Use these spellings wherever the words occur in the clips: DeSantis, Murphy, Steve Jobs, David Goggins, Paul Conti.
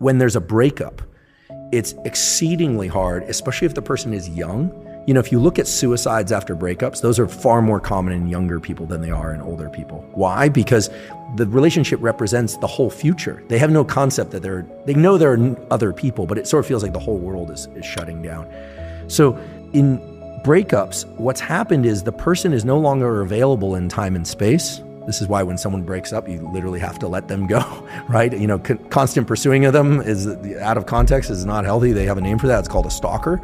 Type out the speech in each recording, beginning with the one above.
When there's a breakup, it's exceedingly hard, especially if the person is young. You know, if you look at suicides after breakups, those are far more common in younger people than they are in older people. Why? Because the relationship represents the whole future. They have no concept that they know there are other people, but it sort of feels like the whole world is shutting down. So in breakups, what's happened is the person is no longer available in time and space. This is why when someone breaks up, you literally have to let them go, right? You know, constant pursuing of them is out of context, is not healthy. They have a name for that. It's called a stalker.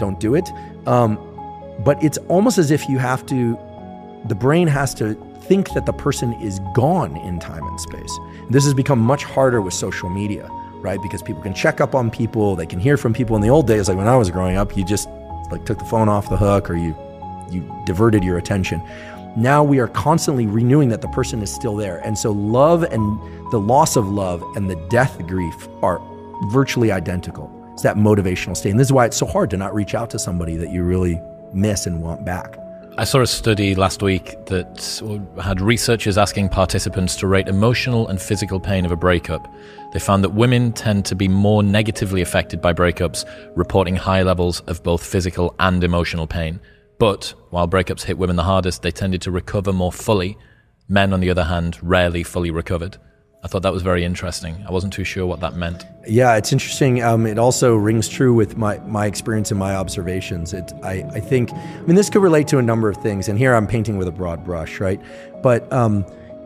Don't do it. But it's almost as if you have to, the brain has to think that the person is gone in time and space. This has become much harder with social media, right? Because people can check up on people, they can hear from people. In the old days, like when I was growing up, you just like took the phone off the hook or you diverted your attention. Now we are constantly renewing that the person is still there. And so love and the loss of love and the death grief are virtually identical. It's that motivational state. And this is why it's so hard to not reach out to somebody that you really miss and want back. I saw a study last week that had researchers asking participants to rate emotional and physical pain of a breakup. They found that women tend to be more negatively affected by breakups, reporting high levels of both physical and emotional pain. But while breakups hit women the hardest, they tended to recover more fully. Men, on the other hand, rarely fully recovered. I thought that was very interesting. I wasn't too sure what that meant. Yeah, it's interesting. It also rings true with my experience and my observations. I think, I mean, this could relate to a number of things, and here I'm painting with a broad brush, right? But,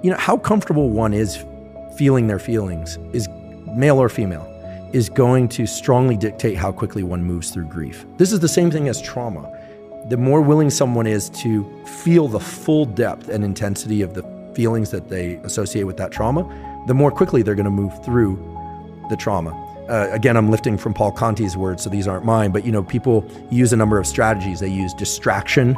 you know, how comfortable one is feeling their feelings, is male or female, is going to strongly dictate how quickly one moves through grief. This is the same thing as trauma. The more willing someone is to feel the full depth and intensity of the feelings that they associate with that trauma, the more quickly they're going to move through the trauma. Again, I'm lifting from Paul Conti's words, so these aren't mine, but you know, people use a number of strategies. They use distraction,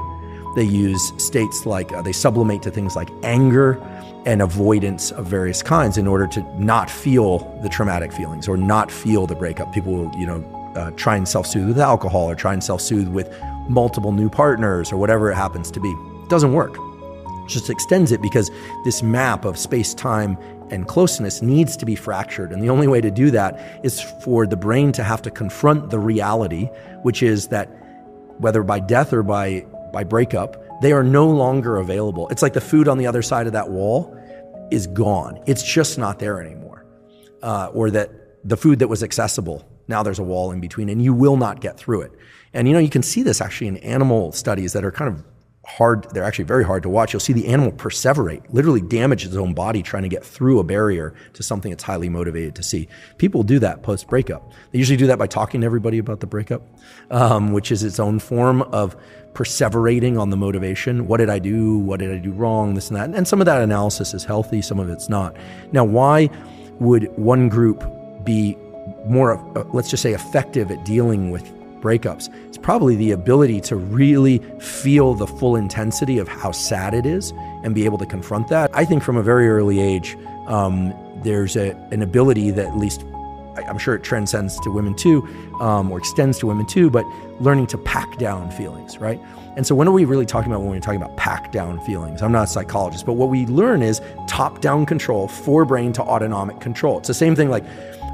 they use states like, they sublimate to things like anger and avoidance of various kinds in order to not feel the traumatic feelings or not feel the breakup. People will, you know, try and self-soothe with alcohol or try and self-soothe with multiple new partners or whatever it happens to be. It doesn't work. It just extends it because this map of space-time and closeness needs to be fractured. And the only way to do that is for the brain to have to confront the reality, which is that whether by death or by breakup, they are no longer available. It's like the food on the other side of that wall is gone. It's just not there anymore. Or that the food that was accessible, now there's a wall in between and you will not get through it. And you know, you can see this actually in animal studies that are kind of hard, they're actually very hard to watch. You'll see the animal perseverate, literally damage its own body trying to get through a barrier to something it's highly motivated to see. People do that post-breakup. They usually do that by talking to everybody about the breakup, which is its own form of perseverating on the motivation. What did I do? What did I do wrong? This and that. And some of that analysis is healthy, some of it's not. Now, why would one group be more, let's just say, effective at dealing with breakups? It's probably the ability to really feel the full intensity of how sad it is and be able to confront that. I think from a very early age, there's an ability that at least, I'm sure it transcends to women too, or extends to women too, but learning to pack down feelings, right? And so when are we really talking about when we're talking about pack down feelings? I'm not a psychologist, but what we learn is top-down control, forebrain to autonomic control. It's the same thing like,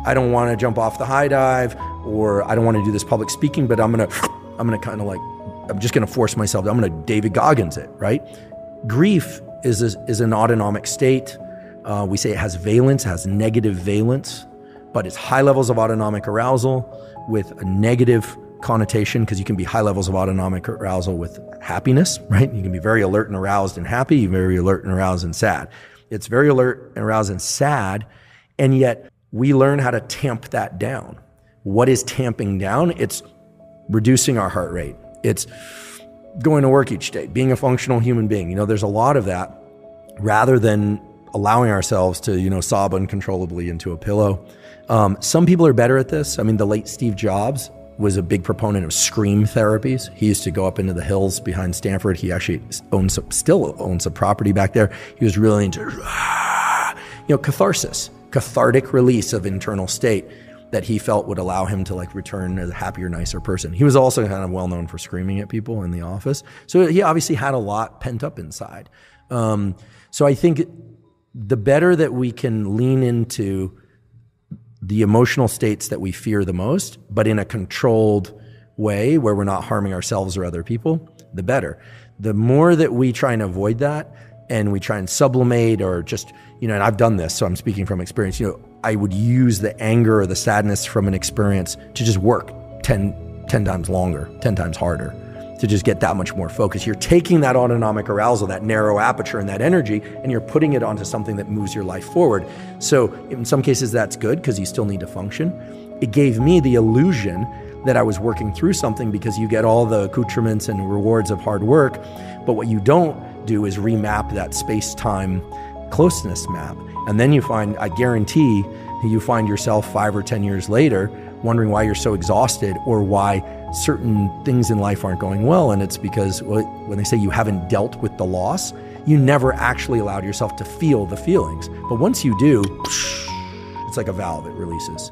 I don't want to jump off the high dive, or I don't want to do this public speaking, but I'm gonna kind of like, I'm just gonna force myself. I'm gonna David Goggins it, right? Grief is an autonomic state. We say it has valence, has negative valence, but it's high levels of autonomic arousal with a negative connotation, because you can be high levels of autonomic arousal with happiness, right? You can be very alert and aroused and happy, very alert and aroused and sad. It's very alert and aroused and sad, and yet we learn how to tamp that down. What is tamping down? It's reducing our heart rate. It's going to work each day, being a functional human being. You know, there's a lot of that rather than allowing ourselves to, you know, sob uncontrollably into a pillow. Some people are better at this. I mean, the late Steve Jobs was a big proponent of scream therapies. He used to go up into the hills behind Stanford. He actually still owns a property back there. He was really into, you know, catharsis. Cathartic release of internal state that he felt would allow him to like return as a happier, nicer person. He was also kind of well known for screaming at people in the office. So he obviously had a lot pent up inside. So I think the better that we can lean into the emotional states that we fear the most, but in a controlled way where we're not harming ourselves or other people, the better. The more that we try and avoid that, and we try and sublimate or just, and I've done this, so I'm speaking from experience, I would use the anger or the sadness from an experience to just work 10 times longer, 10 times harder, to just get that much more focus. You're taking that autonomic arousal, that narrow aperture and that energy, and you're putting it onto something that moves your life forward. So in some cases that's good because you still need to function. It gave me the illusion that I was working through something because you get all the accoutrements and rewards of hard work, but what you don't do is remap that space-time closeness map. And then you find, I guarantee, you find yourself 5 or 10 years later wondering why you're so exhausted or why certain things in life aren't going well. And it's because when they say you haven't dealt with the loss, you never actually allowed yourself to feel the feelings. But once you do, it's like a valve, it releases.